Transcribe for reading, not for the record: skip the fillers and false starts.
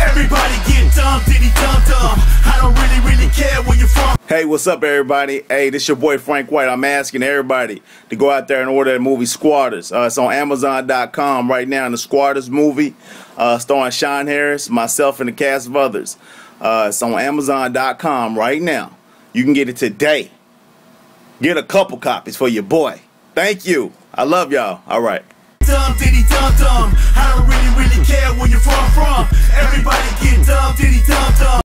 Everybody get dumb. I don't really care where you're from. Hey, what's up, everybody? Hey, this your boy Frank White. I'm asking everybody to go out there and order that movie Squatters. It's on Amazon.com right now, in the Squatters movie, starring Sean Harris, myself, and the cast of others. It's on Amazon.com right now. You can get it today. Get a couple copies for your boy. Thank you. I love y'all. All right. Dumb, I don't really care where you're from. Everybody get dumb, diddy, dumb, dumb.